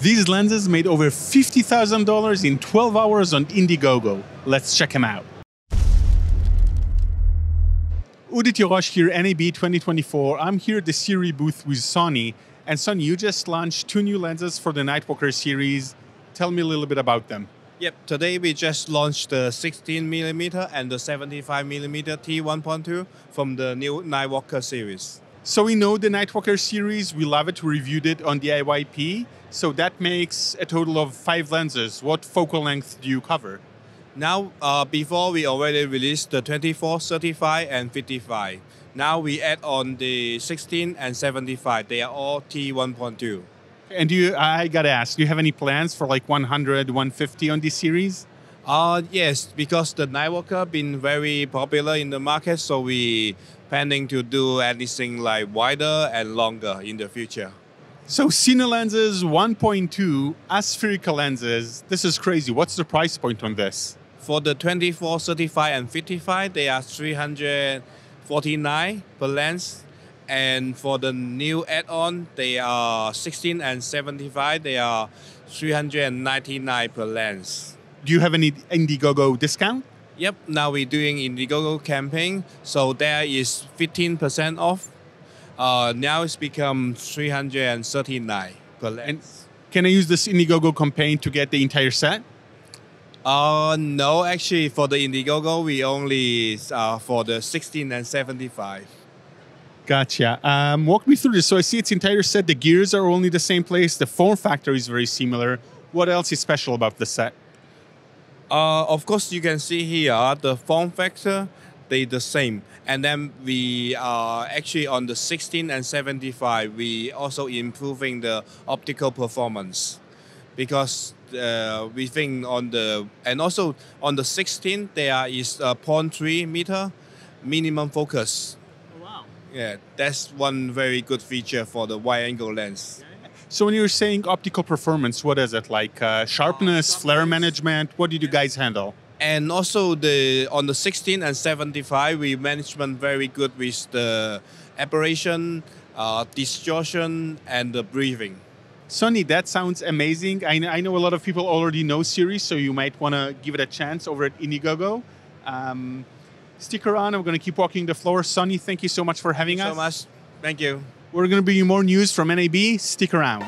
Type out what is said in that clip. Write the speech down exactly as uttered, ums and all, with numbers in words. These lenses made over fifty thousand dollars in twelve hours on Indiegogo. Let's check them out. Udit Yorozh here, N A B twenty twenty-four. I'm here at the SIRUI booth with Sony. And Sony, you just launched two new lenses for the Nightwalker series. Tell me a little bit about them. Yep, today we just launched the sixteen millimeter and the seventy-five millimeter T one point two from the new Nightwalker series. So we know the Nightwalker series, we love it, we reviewed it on D I Y P. So that makes a total of five lenses. What focal length do you cover? Now, uh, before we already released the twenty-four, thirty-five and fifty-five. Now we add on the sixteen and seventy-five, they are all T one point two. And do you, I gotta ask, do you have any plans for like one hundred, one fifty on this series? Uh, yes, because the Nightwalker been very popular in the market, so we planning to do anything like wider and longer in the future. So Cine lenses one point two, aspherical lenses, this is crazy. What's the price point on this? For the twenty-four, thirty-five and fifty-five, they are three hundred forty-nine dollars per lens. And for the new add-on, they are sixteen and seventy-five, they are three hundred ninety-nine dollars per lens. Do you have any Indiegogo discount? Yep, now we're doing Indiegogo campaign, so there is fifteen percent off. Uh, now it's become three hundred thirty-nine dollars per lens. And can I use this Indiegogo campaign to get the entire set? Uh, no, actually for the Indiegogo, we only uh, for the sixteen and seventy-five. Gotcha. Um, walk me through this. So I see its entire set. The gears are only the same place. The form factor is very similar. What else is special about the set? Uh, of course, you can see here the form factor, they the same. And then we are actually on the sixteen and seventy-five, we also improving the optical performance. Because uh, we think on the, and also on the sixteen, there is a zero point three meter minimum focus. Oh, wow. Yeah, that's one very good feature for the wide angle lens. Yeah. So when you're saying optical performance, what is it? Like uh, sharpness, uh, flare management, what did you guys handle? And also the on the sixteen and seventy-five, we management very good with the aberration, uh, distortion, and the breathing. Sony, that sounds amazing. I, I know a lot of people already know SIRUI, so you might want to give it a chance over at Indiegogo. Um, stick around, I'm going to keep walking the floor. Sony, thank you so much for having us. Thank you so much. Thank you. We're going to bring you more news from N A B. Stick around.